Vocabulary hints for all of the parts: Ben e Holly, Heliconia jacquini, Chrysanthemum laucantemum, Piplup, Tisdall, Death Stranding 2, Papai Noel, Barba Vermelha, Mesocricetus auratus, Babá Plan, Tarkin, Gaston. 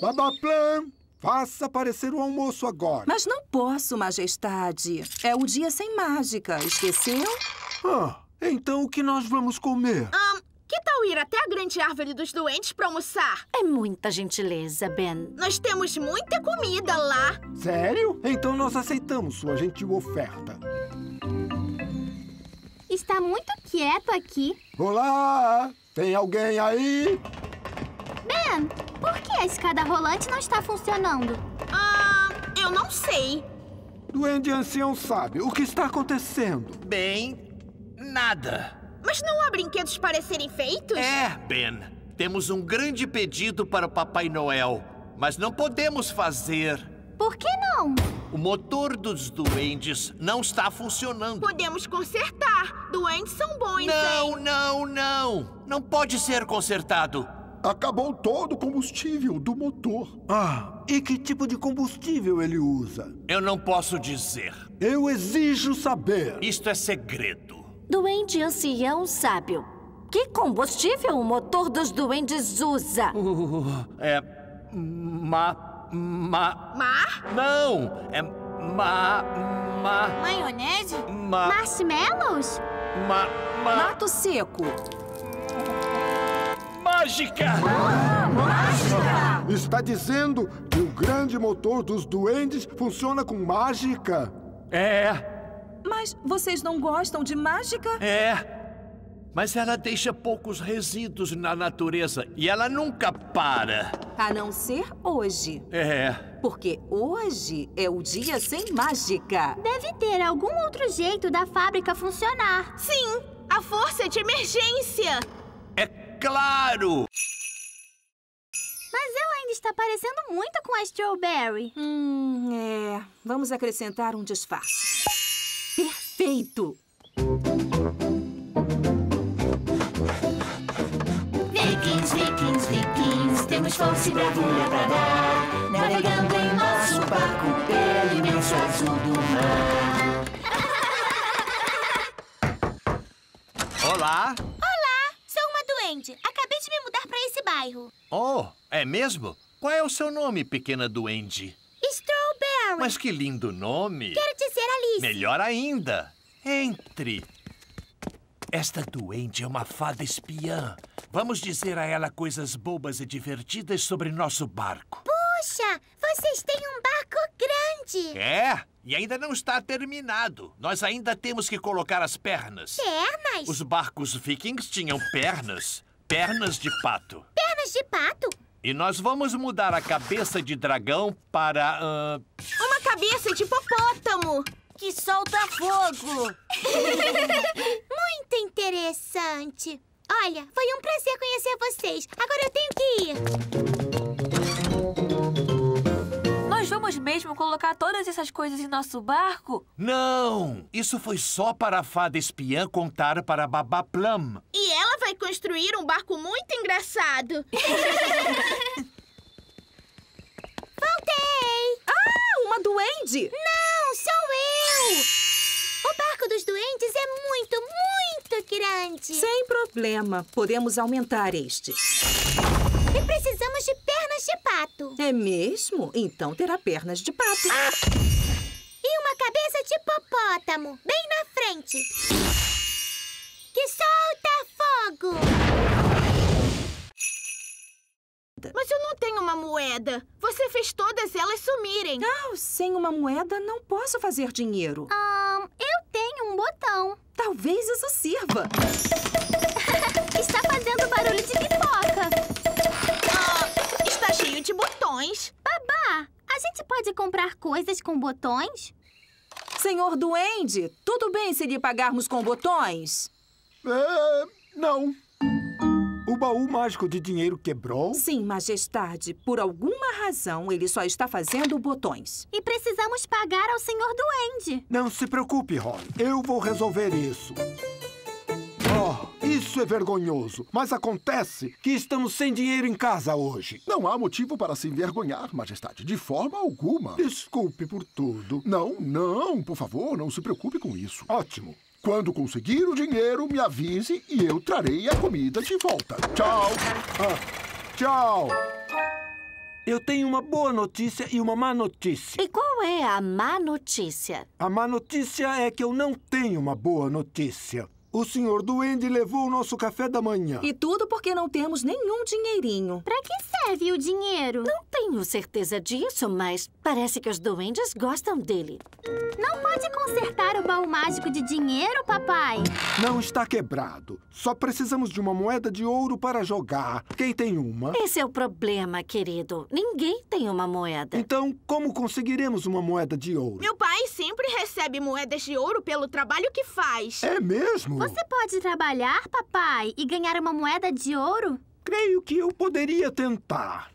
Babá Plan, faça aparecer o almoço agora. Mas não posso, Majestade. É o dia sem mágica, esqueceu? Ah, então o que nós vamos comer? Que tal ir até a grande árvore dos doentes para almoçar? É muita gentileza, Ben. Nós temos muita comida lá. Sério? Então nós aceitamos sua gentil oferta. Está muito quieto aqui. Olá! Tem alguém aí? Ben, por que a escada rolante não está funcionando? Eu não sei. Duende ancião sabe o que está acontecendo. Bem, nada. Mas não há brinquedos para serem feitos? É, Ben. Temos um grande pedido para o Papai Noel, mas não podemos fazer. Por que não? O motor dos duendes não está funcionando. Podemos consertar. Duendes são bons, não, hein? Não. Não pode ser consertado. Acabou todo o combustível do motor. Ah, e que tipo de combustível ele usa? Eu não posso dizer. Eu exijo saber. Isto é segredo. Duende ancião sábio. Que combustível o motor dos duendes usa? Maionese? Marshmallows? Mato seco. Mágica! Mágica! Está dizendo que o grande motor dos duendes funciona com mágica? É. Mas vocês não gostam de mágica? É. Mas ela deixa poucos resíduos na natureza e ela nunca para. A não ser hoje. É. Porque hoje é o dia sem mágica. Deve ter algum outro jeito da fábrica funcionar. Sim, a força de emergência. É claro. Mas ela ainda está parecendo muito com a Strawberry. É. Vamos acrescentar um disfarce. Perfeito! Vikings, temos força e bravura pra dar, navegando em nosso barco pelo imenso azul do mar. Olá! Olá! Sou uma duende. Acabei de me mudar pra esse bairro. Oh, é mesmo? Qual é o seu nome, pequena duende? Strawberry. Mas que lindo nome. Quero dizer Alice. Melhor ainda. Entre. Esta duende é uma fada espiã. Vamos dizer a ela coisas bobas e divertidas sobre nosso barco. Puxa, vocês têm um barco grande. É, e ainda não está terminado. Nós ainda temos que colocar as pernas. Pernas? Os barcos vikings tinham pernas. Pernas de pato. Pernas de pato? E nós vamos mudar a cabeça de dragão para... Uma cabeça de hipopótamo! Que solta fogo! Muito interessante! Olha, foi um prazer conhecer vocês. Agora eu tenho que ir. Nós vamos mesmo colocar todas essas coisas em nosso barco? Não! Isso foi só para a fada espiã contar para a Babá Plum. E ela vai construir um barco muito engraçado. Voltei! Ah, uma duende! Não, sou eu! O barco dos duendes é muito grande. Sem problema. Podemos aumentar este. E precisamos de pernas de pato. É mesmo? Então terá pernas de pato. E uma cabeça de hipopótamo, bem na frente. Que solta fogo! Mas eu não tenho uma moeda. Você fez todas elas sumirem. Não, sem uma moeda não posso fazer dinheiro. Eu tenho um botão. Talvez isso sirva. Está fazendo barulho de pipoca. Está cheio de botões. Babá, a gente pode comprar coisas com botões? Senhor Duende, tudo bem se lhe pagarmos com botões? Não. O baú mágico de dinheiro quebrou? Sim, Majestade. Por alguma razão, ele só está fazendo botões. E precisamos pagar ao Senhor Duende. Não se preocupe, Holly. Eu vou resolver isso. Oh, isso é vergonhoso. Mas acontece que estamos sem dinheiro em casa hoje. Não há motivo para se envergonhar, Majestade. De forma alguma. Desculpe por tudo. Não. Por favor, não se preocupe com isso. Ótimo. Quando conseguir o dinheiro, me avise e eu trarei a comida de volta. Tchau. Tchau. Eu tenho uma boa notícia e uma má notícia. E qual é a má notícia? A má notícia é que eu não tenho uma boa notícia. O senhor Duende levou o nosso café da manhã. E tudo porque não temos nenhum dinheirinho. Pra que serve o dinheiro? Não tenho certeza disso, mas parece que os duendes gostam dele. Não pode consertar o baú mágico de dinheiro, papai? Não está quebrado. Só precisamos de uma moeda de ouro para jogar. Quem tem uma? Esse é o problema, querido. Ninguém tem uma moeda. Então, como conseguiremos uma moeda de ouro? Meu pai sempre recebe moedas de ouro pelo trabalho que faz. É mesmo? Você pode trabalhar, papai, e ganhar uma moeda de ouro? Creio que eu poderia tentar.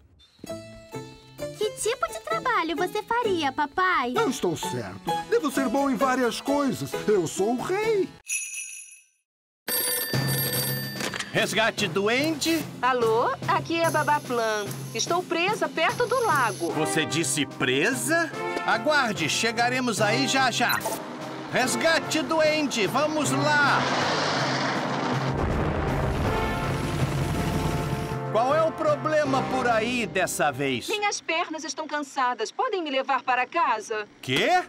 Que tipo de trabalho você faria, papai? Não estou certo. Devo ser bom em várias coisas. Eu sou o rei. Resgate Duende? Alô? Aqui é a Babá Plan. Estou presa perto do lago. Você disse presa? Aguarde, chegaremos aí já já. Resgate Duende, vamos lá! Qual é o problema por aí dessa vez? Minhas pernas estão cansadas. Podem me levar para casa? Quê?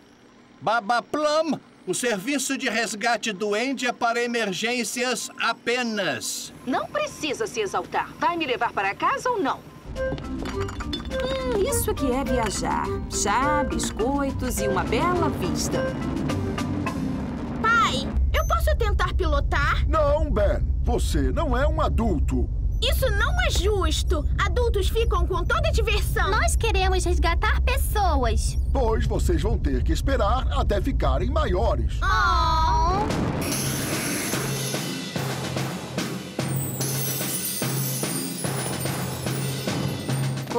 Babá Plum, o serviço de resgate duende é para emergências apenas. Não precisa se exaltar. Vai me levar para casa ou não? Isso que é viajar. Chá, biscoitos e uma bela vista. Pai, eu posso tentar pilotar? Não, Ben. Você não é um adulto. Isso não é justo! Adultos ficam com toda a diversão! Nós queremos resgatar pessoas! Pois vocês vão ter que esperar até ficarem maiores! Oh.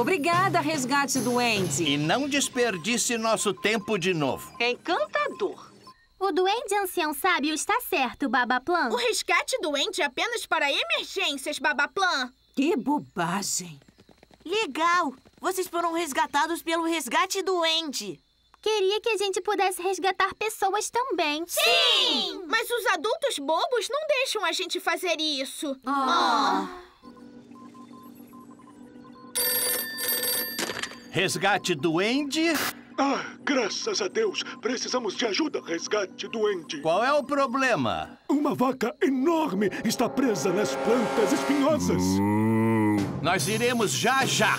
Obrigada, Resgate Duende! E não desperdice nosso tempo de novo! Encantador! O duende ancião sábio está certo, Babá Plan. O resgate duende é apenas para emergências, Babá Plan. Que bobagem. Legal. Vocês foram resgatados pelo resgate duende. Queria que a gente pudesse resgatar pessoas também. Sim! Mas os adultos bobos não deixam a gente fazer isso. Resgate duende... Ah, graças a Deus! Precisamos de ajuda, resgate duende! Qual é o problema? Uma vaca enorme está presa nas plantas espinhosas! Nós iremos já já!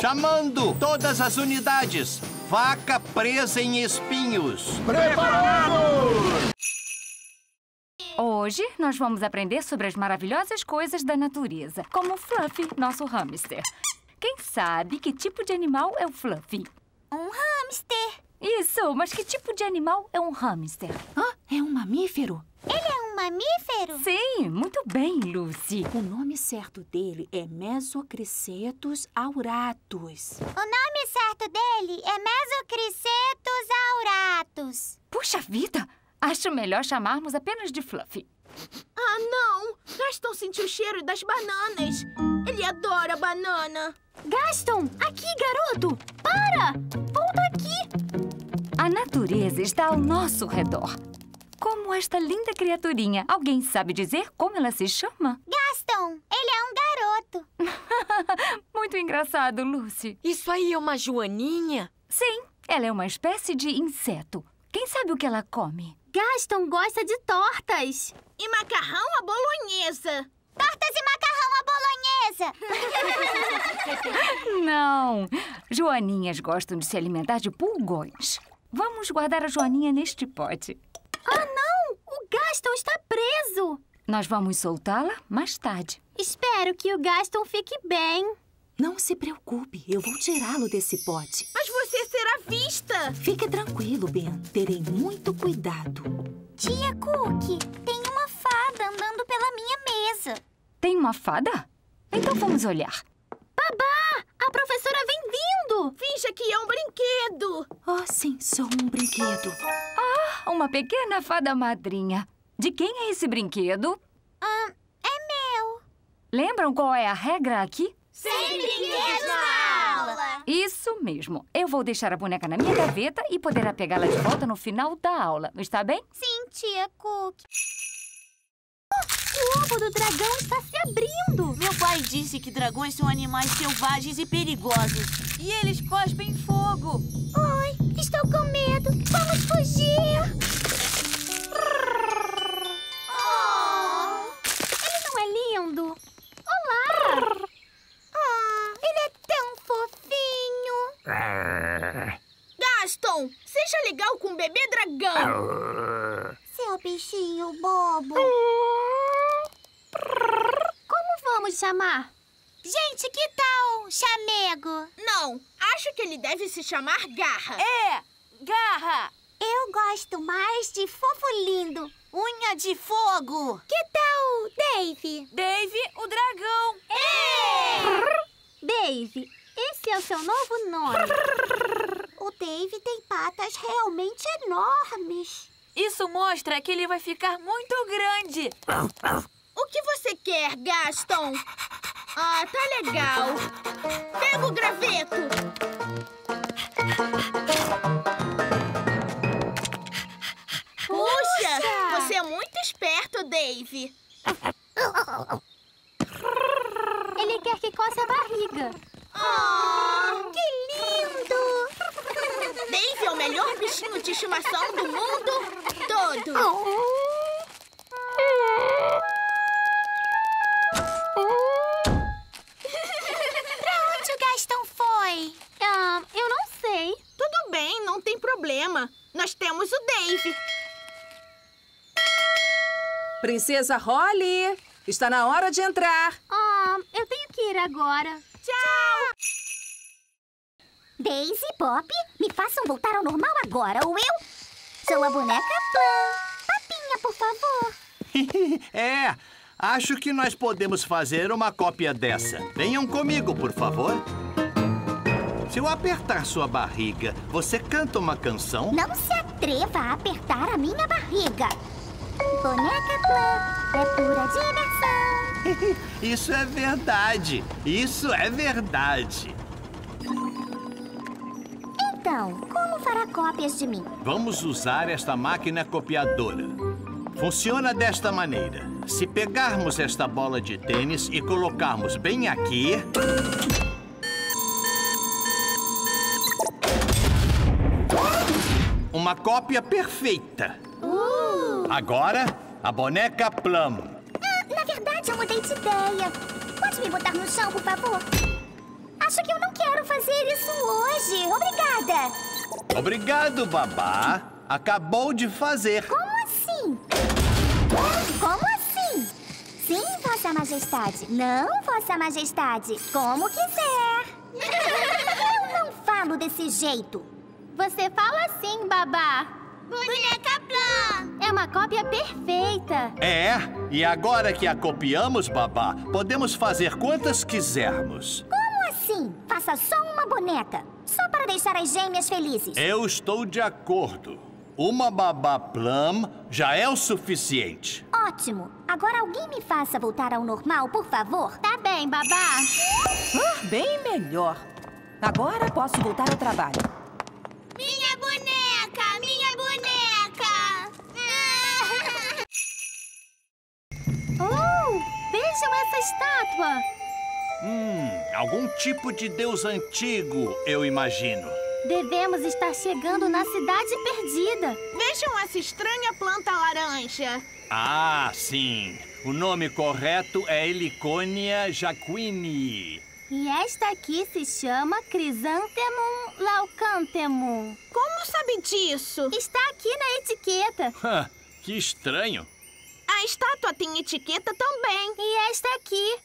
Chamando todas as unidades! Vaca presa em espinhos! Preparados! Hoje, nós vamos aprender sobre as maravilhosas coisas da natureza, como o Fluffy, nosso hamster. Quem sabe que tipo de animal é o Fluffy? Um hamster. Isso, mas que tipo de animal é um hamster? Hã? É um mamífero? Ele é um mamífero? Sim, muito bem, Lucy. O nome certo dele é Mesocricetus auratus. O nome certo dele é Mesocricetus auratus. Puxa vida, acho melhor chamarmos apenas de Fluffy. Ah, não! Gaston sentiu o cheiro das bananas. Ele adora banana. Gaston, aqui, garoto! Para! Volta aqui! A natureza está ao nosso redor. Como esta linda criaturinha. Alguém sabe dizer como ela se chama? Gaston, ele é um garoto. Muito engraçado, Lucy. Isso aí é uma joaninha? Sim, ela é uma espécie de inseto. Quem sabe o que ela come? Gaston gosta de tortas. E macarrão à bolonhesa. Tortas e macarrão à bolonhesa. Não. Joaninhas gostam de se alimentar de pulgões. Vamos guardar a joaninha neste pote. Ah, não! O Gaston está preso. Nós vamos soltá-la mais tarde. Espero que o Gaston fique bem. Não se preocupe, eu vou tirá-lo desse pote. Mas você será vista! Fique tranquilo, Ben. Terei muito cuidado. Tia Cook, tem uma fada andando pela minha mesa. Tem uma fada? Então vamos olhar. Babá, a professora vem vindo! Finja que é um brinquedo! Oh, sim, sou um brinquedo. Ah, uma pequena fada madrinha. De quem é esse brinquedo? É meu. Lembram qual é a regra aqui? Sem brinquedos na aula! Isso mesmo. Eu vou deixar a boneca na minha gaveta e poderá pegá-la de volta no final da aula. Está bem? Sim, tia Cook. rabo do dragão está se abrindo. Meu pai disse que dragões são animais selvagens e perigosos. E eles cospem fogo. Oi, estou com medo. Vamos fugir. Oh. Ele não é lindo? Olá. Oh, ele é tão fofinho. Gaston, seja legal com o bebê dragão. Seu bichinho bobo. Como vamos chamar? Gente, que tal chamego? Não, acho que ele deve se chamar Garra. É, Garra. Eu gosto mais de fofo lindo. Unha de fogo. Que tal Dave? Dave, o dragão. É! Dave, esse é o seu novo nome. O Dave tem patas realmente enormes. Isso mostra que ele vai ficar muito grande. O que você quer, Gaston? Ah, tá legal. Pega o graveto. Puxa! Você é muito esperto, Dave. Ele quer que coça a barriga. Oh, que lindo! Dave é o melhor bichinho de estimação do mundo todo. Pra onde o Gaston foi? Eu não sei. Tudo bem, não tem problema. Nós temos o Dave. Princesa Holly, está na hora de entrar. Eu tenho que ir agora. Tchau! Daisy, Pop, me façam voltar ao normal agora, ou eu... sou a boneca Plan. Papinha, por favor. É, acho que nós podemos fazer uma cópia dessa. Venham comigo, por favor. Se eu apertar sua barriga, você canta uma canção? Não se atreva a apertar a minha barriga. Boneca Plan é pura diversão. Isso é verdade. Isso é verdade. Então, como fará cópias de mim? Vamos usar esta máquina copiadora. Funciona desta maneira. Se pegarmos esta bola de tênis e colocarmos bem aqui... uma cópia perfeita. Agora, a boneca Plum. Na verdade, eu mudei de ideia. Pode me botar no chão, por favor? Acho que eu não quero fazer isso hoje. Obrigada. Obrigado, babá. Acabou de fazer. Como assim? Como assim? Sim, Vossa Majestade. Não, Vossa Majestade. Como quiser. Eu não falo desse jeito. Você fala assim, babá. Boneca Plan! É uma cópia perfeita! É, e agora que a copiamos, babá, podemos fazer quantas quisermos. Como assim? Faça só uma boneca, só para deixar as gêmeas felizes. Eu estou de acordo. Uma babá Plan já é o suficiente. Ótimo! Agora alguém me faça voltar ao normal, por favor. Tá bem, babá. Bem melhor. Agora posso voltar ao trabalho. Minha boneca! Minha boneca! Vejam essa estátua! Algum tipo de deus antigo, eu imagino. Devemos estar chegando na cidade perdida. Vejam essa estranha planta laranja. Ah, sim. O nome correto é Heliconia jacquini. E esta aqui se chama Chrysanthemum laucantemum. Como sabe disso? Está aqui na etiqueta. Que estranho. A estátua tem etiqueta também. E esta aqui?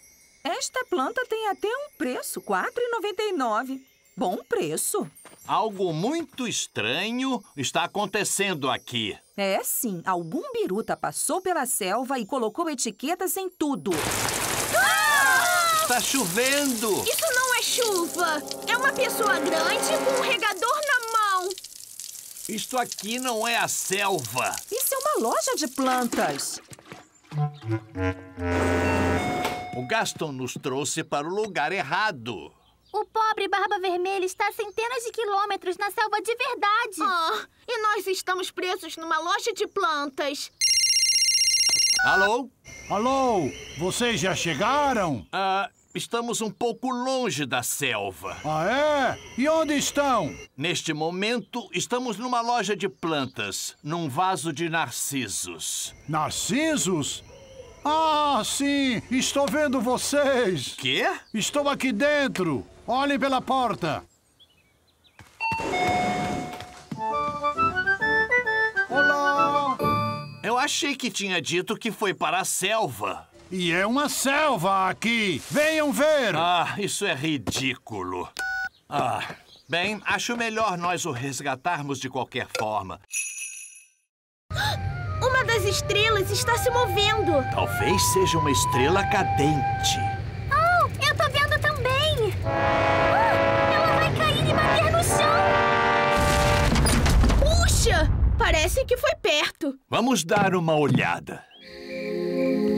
Esta planta tem até um preço, R$ 4,99. Bom preço. Algo muito estranho está acontecendo aqui. É sim, algum biruta passou pela selva e colocou etiquetas em tudo. Está chovendo. Isso não é chuva. É uma pessoa grande com um regador na mão. Isto aqui não é a selva. Isso é uma loja de plantas. O Gaston nos trouxe para o lugar errado. O pobre Barba Vermelha está a centenas de quilômetros na selva de verdade. E nós estamos presos numa loja de plantas. Alô? Alô, vocês já chegaram? Estamos um pouco longe da selva. Ah, é? E onde estão? Neste momento, estamos numa loja de plantas, num vaso de narcisos. Narcisos? Ah, sim! Estou vendo vocês! Quê? Estou aqui dentro! Olhem pela porta! Olá! Eu achei que tinha dito que foi para a selva. E é uma selva aqui! Venham ver! Ah, isso é ridículo. Bem, acho melhor nós o resgatarmos de qualquer forma. Uma das estrelas está se movendo. Talvez seja uma estrela cadente. Oh, eu tô vendo também! Ela vai cair e bater no chão! Puxa! Parece que foi perto. Vamos dar uma olhada.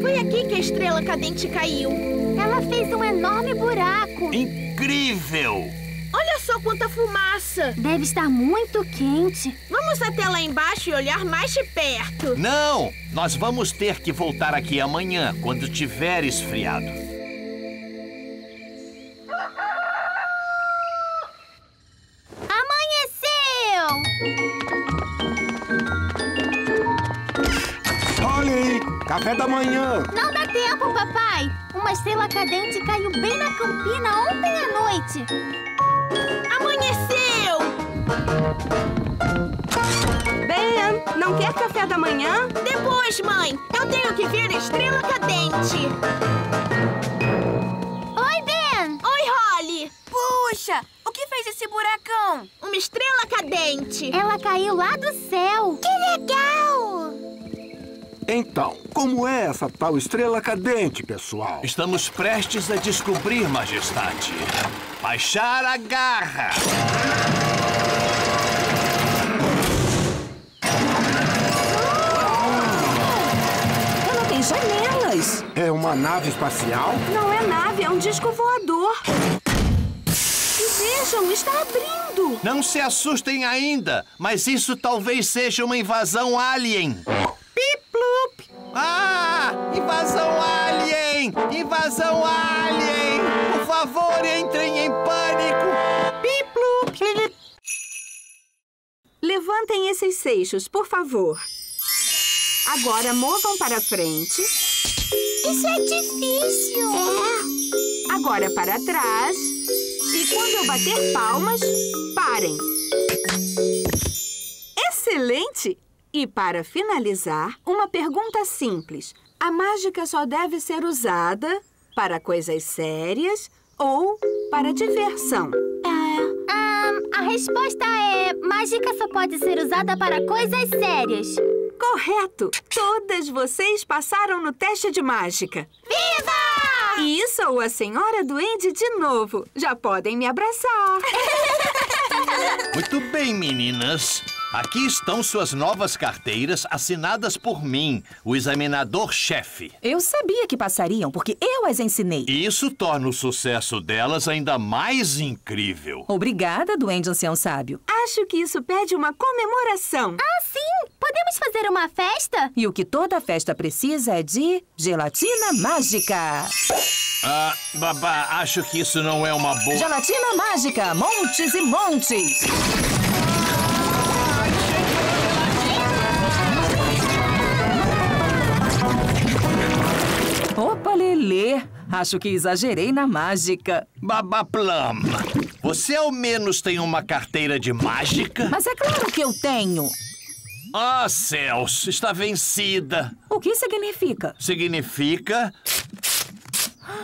Foi aqui que a estrela cadente caiu. Ela fez um enorme buraco. Incrível! Olha só quanta fumaça. Deve estar muito quente. Vamos até lá embaixo e olhar mais de perto. Não! Nós vamos ter que voltar aqui amanhã, quando tiver esfriado. Amanheceu! Olhem! Café da manhã! Não dá tempo, papai! Uma estrela cadente caiu bem na campina ontem à noite. Amanheceu! Ben, não quer café da manhã? Depois, mãe! Eu tenho que ver a estrela cadente. Oi, Ben! Oi, Holly! Puxa! O que fez esse buracão? Uma estrela cadente. Ela caiu lá do céu. Que legal! Então, como é essa tal estrela cadente, pessoal? Estamos prestes a descobrir, Majestade. Baixar a garra! Ela tem janelas! É uma nave espacial? Não é nave, é um disco voador. E vejam, está abrindo! Não se assustem ainda, mas isso talvez seja uma invasão alien. Ah! Invasão alien! Invasão alien! Por favor, entrem em pânico! Piplup! Levantem esses seixos, por favor. Agora movam para frente. Isso é difícil! É! Agora para trás. E quando eu bater palmas, parem. Excelente! E para finalizar, uma pergunta simples. A mágica só deve ser usada para coisas sérias ou para diversão? A resposta é... Mágica só pode ser usada para coisas sérias. Correto! Todas vocês passaram no teste de mágica. Viva! E sou a senhora Duende de novo. Já podem me abraçar. Muito bem, meninas. Aqui estão suas novas carteiras assinadas por mim, o examinador-chefe. Eu sabia que passariam, porque eu as ensinei. Isso torna o sucesso delas ainda mais incrível. Obrigada, Duende Ancião Sábio. Acho que isso pede uma comemoração. Ah, sim! Podemos fazer uma festa? E o que toda festa precisa é de gelatina mágica. Ah, babá, acho que isso não é uma boa... Gelatina mágica, montes e montes. Opa, Lelê! Acho que exagerei na mágica. Babá Plan, você ao menos tem uma carteira de mágica? Mas é claro que eu tenho. Ah, céus! Está vencida. O que significa? Significa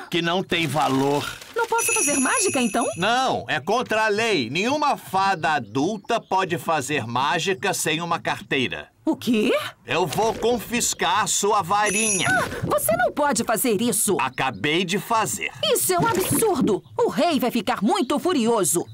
que não tem valor. Não posso fazer mágica, então? Não, é contra a lei. Nenhuma fada adulta pode fazer mágica sem uma carteira. O quê? Eu vou confiscar sua varinha. Você não pode fazer isso. Acabei de fazer. Isso é um absurdo. O rei vai ficar muito furioso.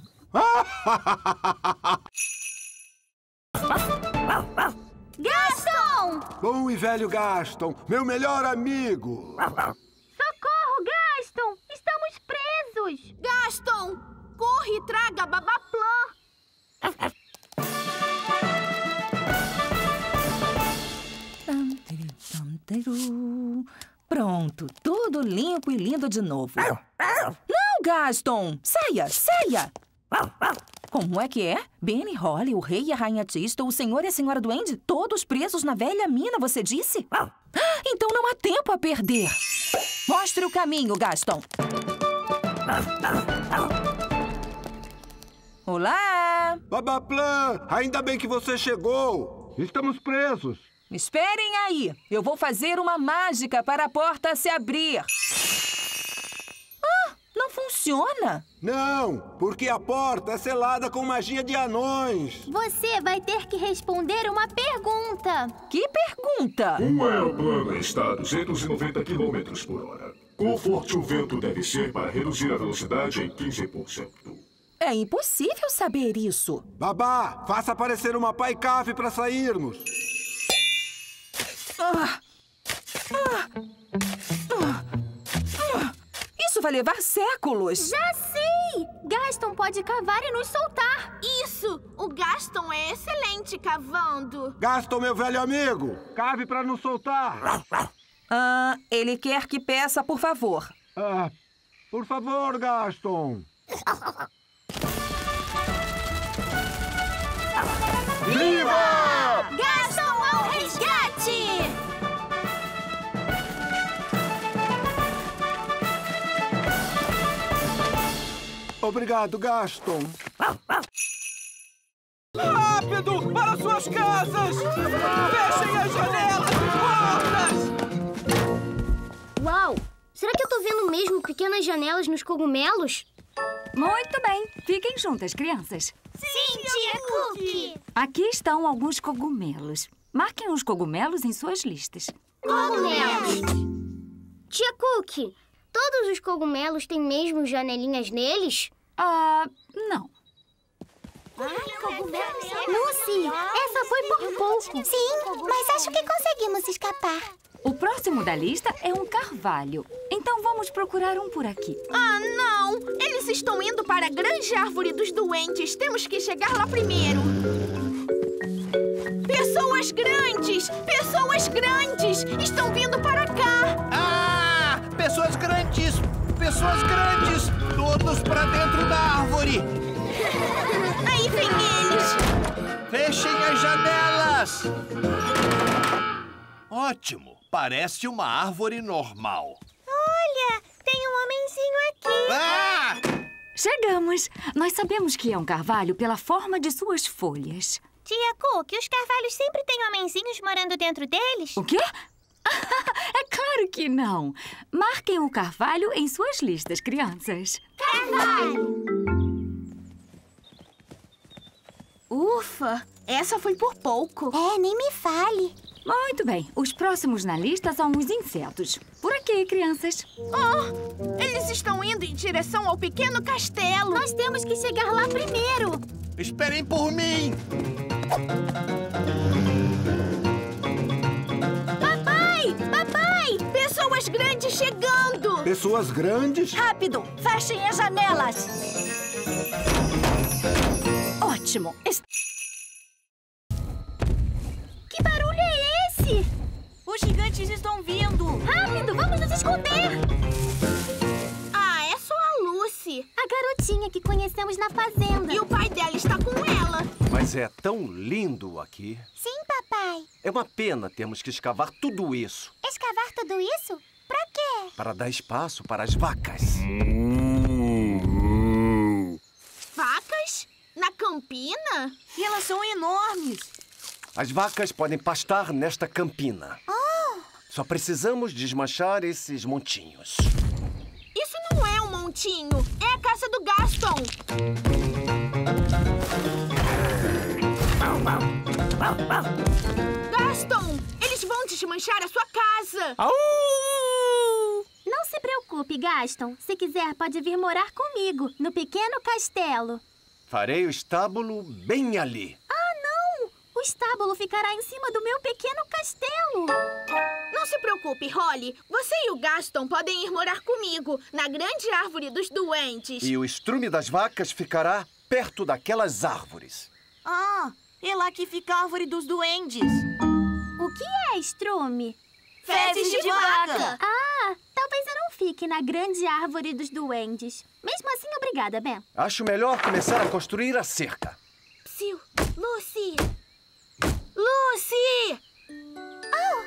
Gaston! Bom e velho Gaston, meu melhor amigo. Socorro, Gaston! Estamos presos. Gaston, corre e traga Babá Plan. They do. de novo. Não, Gaston! Saia! Saia! Como é que é? Ben e Holly, o rei e a rainha Tista, o senhor e a senhora Duende, todos presos na velha mina, você disse? Então não há tempo a perder. Mostre o caminho, Gaston. Olá! Babá Plan, ainda bem que você chegou. Estamos presos. Esperem aí. Eu vou fazer uma mágica para a porta se abrir. Não funciona? Não, porque a porta é selada com magia de anões. Você vai ter que responder uma pergunta. Que pergunta? Um aeroplano está a 290 km por hora. Quão forte o vento deve ser para reduzir a velocidade em 15%? É impossível saber isso. Babá, faça aparecer uma paicave para sairmos. Isso vai levar séculos. Já sei! Gaston pode cavar e nos soltar. Isso! O Gaston é excelente cavando. Gaston, meu velho amigo, cave pra nos soltar. Ele quer que peça, por favor. Por favor, Gaston. Viva! Gaston ao resgate! Obrigado, Gaston. Rápido! Para suas casas! Fechem as janelas e portas! Uau! Será que eu tô vendo mesmo pequenas janelas nos cogumelos? Muito bem! Fiquem juntas, crianças. Sim, tia Cookie! Aqui estão alguns cogumelos. Marquem os cogumelos em suas listas. Cogumelos! Tia Cookie, todos os cogumelos têm mesmo janelinhas neles? Não. Lucy, essa foi por pouco. Sim, mas acho que conseguimos escapar. O próximo da lista é um carvalho. Então vamos procurar um por aqui. Ah, não! Eles estão indo para a grande árvore dos doentes. Temos que chegar lá primeiro. Pessoas grandes! Pessoas grandes! Estão vindo para cá! Ah! Pessoas grandes! Pessoas grandes! Todos para dentro da árvore! Aí vem eles! Fechem as janelas! Ótimo! Parece uma árvore normal. Olha! Tem um homenzinho aqui! Chegamos! Nós sabemos que é um carvalho pela forma de suas folhas. Tia Cookie, os carvalhos sempre têm homenzinhos morando dentro deles? O quê? É claro que não! Marquem o carvalho em suas listas, crianças. Carvalho! Ufa! Essa foi por pouco. É, nem me fale. Muito bem. Os próximos na lista são os insetos. Por aqui, crianças. Oh! Eles estão indo em direção ao pequeno castelo. Nós temos que chegar lá primeiro. Esperem por mim! Papai! Papai! Pessoas grandes chegando! Pessoas grandes? Rápido! Fechem as janelas! Ótimo! Que barulho é esse? Os gigantes estão vindo! Rápido! Vamos nos esconder! Ah, é só a Lucy. A garotinha que conhecemos na fazenda. E o pai dela está com ela. Mas é tão lindo aqui. Sim, papai. É uma pena termos que escavar tudo isso. Escavar tudo isso? Pra quê? Para dar espaço para as vacas. Vacas? Na campina? E elas são enormes. As vacas podem pastar nesta campina. Só precisamos desmanchar esses montinhos. Isso não é um montinho. É a casa do Gaston. Gaston, eles vão desmanchar a sua casa. Não se preocupe, Gaston. Se quiser, pode vir morar comigo, no pequeno castelo. Farei o estábulo bem ali. O estábulo ficará em cima do meu pequeno castelo. Não se preocupe, Holly. Você e o Gaston podem ir morar comigo, na grande árvore dos doentes. E o estrume das vacas ficará perto daquelas árvores. É lá que fica a árvore dos doentes. O que é estrume? Fezes de vaca! Ah, talvez eu não fique na grande árvore dos duendes. Mesmo assim, obrigada, Ben. Acho melhor começar a construir a cerca. Psiu! Lucy! Lucy! Oh!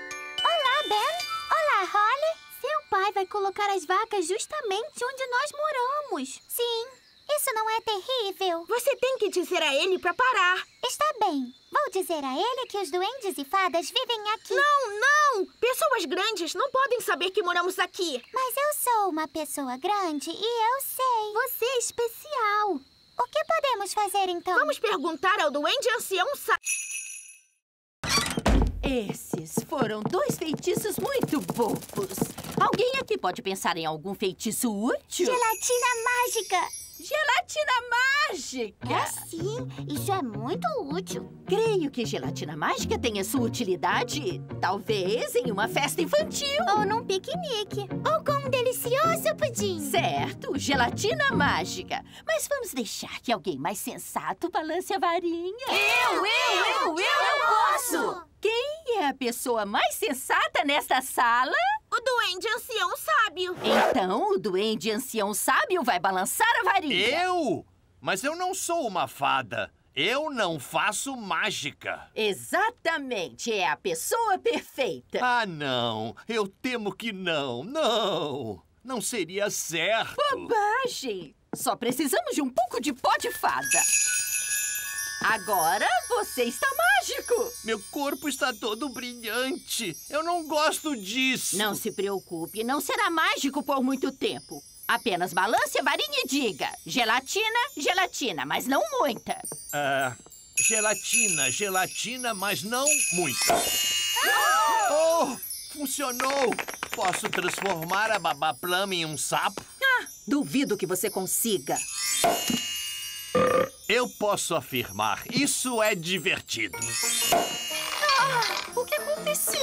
Olá, Ben! Olá, Holly! Seu pai vai colocar as vacas justamente onde nós moramos. Sim. Isso não é terrível. Você tem que dizer a ele pra parar. Está bem. Vou dizer a ele que os duendes e fadas vivem aqui. Não, não! Pessoas grandes não podem saber que moramos aqui. Mas eu sou uma pessoa grande e eu sei. Você é especial. O que podemos fazer, então? Vamos perguntar ao duende ancião. Esses foram dois feitiços muito bobos. Alguém aqui pode pensar em algum feitiço útil? Gelatina mágica! Gelatina mágica! Ah, sim! Isso é muito útil. Creio que gelatina mágica tenha sua utilidade, talvez, em uma festa infantil. Ou num piquenique. Ou com um delicioso pudim. Certo, gelatina mágica. Mas vamos deixar que alguém mais sensato balance a varinha. Eu posso! Quem é a pessoa mais sensata nesta sala? O duende ancião sábio. Então, o duende ancião sábio vai balançar a varinha. Eu? Mas eu não sou uma fada. Eu não faço mágica. Exatamente. É a pessoa perfeita. Ah, não. Eu temo que não. Não. Não seria certo. Bobagem. Só precisamos de um pouco de pó de fada. Agora você está mágico! Meu corpo está todo brilhante. Eu não gosto disso. Não se preocupe, não será mágico por muito tempo. Apenas balance a varinha e diga: gelatina, gelatina, mas não muita. Gelatina, gelatina, mas não muita. Oh! Funcionou! Posso transformar a Babá Plan em um sapo? Ah, duvido que você consiga. Eu posso afirmar, isso é divertido. Ah, o que aconteceu?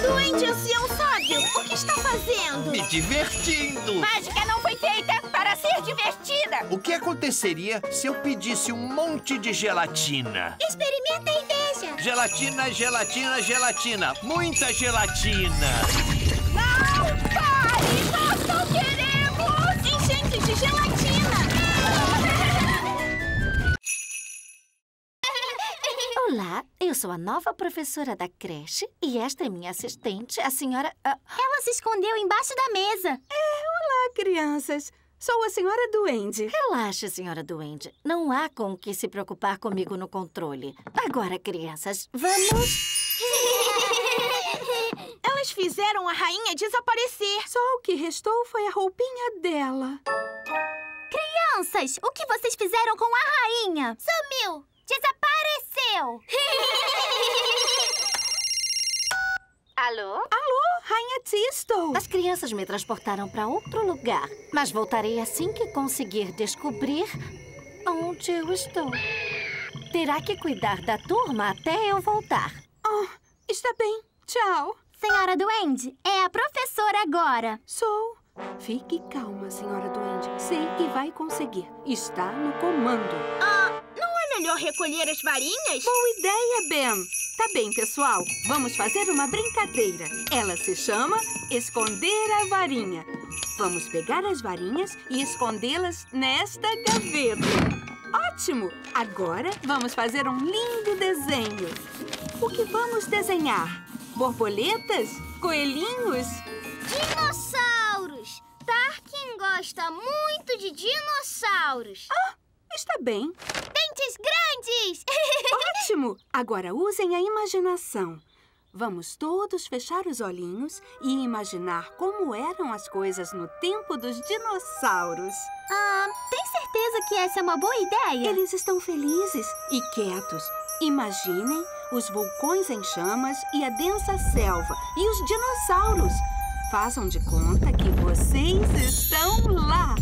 Duende ancião sábio, o que está fazendo? Me divertindo! Mágica não foi feita para ser divertida! O que aconteceria se eu pedisse um monte de gelatina? Experimenta e veja! Gelatina, gelatina, gelatina! Muita gelatina! Não! Pare! Nós não queremos! Enchente de gelatina! Olá, eu sou a nova professora da creche e esta é minha assistente, a senhora... Ela se escondeu embaixo da mesa. Olá, crianças. Sou a senhora duende. Relaxa, senhora duende. Não há com o que se preocupar comigo no controle. Agora, crianças, vamos... Elas fizeram a rainha desaparecer. Só o que restou foi a roupinha dela. Crianças, o que vocês fizeram com a rainha? Sumiu! Desapareceu! Alô? Alô, Rainha Tisdall! As crianças me transportaram para outro lugar, mas voltarei assim que conseguir descobrir onde eu estou. Terá que cuidar da turma até eu voltar. Oh, está bem. Tchau. Senhora Duende, é a professora agora. Sou. Fique calma, senhora Duende. Sei que vai conseguir. Está no comando. Melhor recolher as varinhas? Boa ideia, Ben. Tá bem, pessoal. Vamos fazer uma brincadeira. Ela se chama Esconder a Varinha. Vamos pegar as varinhas e escondê-las nesta gaveta. Ótimo! Agora vamos fazer um lindo desenho. O que vamos desenhar? Borboletas? Coelhinhos? Dinossauros! Tarkin gosta muito de dinossauros. Ah, está bem. Dentes grandes! Ótimo! Agora usem a imaginação. Vamos todos fechar os olhinhos e imaginar como eram as coisas no tempo dos dinossauros. Ah, tem certeza que essa é uma boa ideia? Eles estão felizes e quietos. Imaginem os vulcões em chamas e a densa selva e os dinossauros. Façam de conta que vocês estão lá.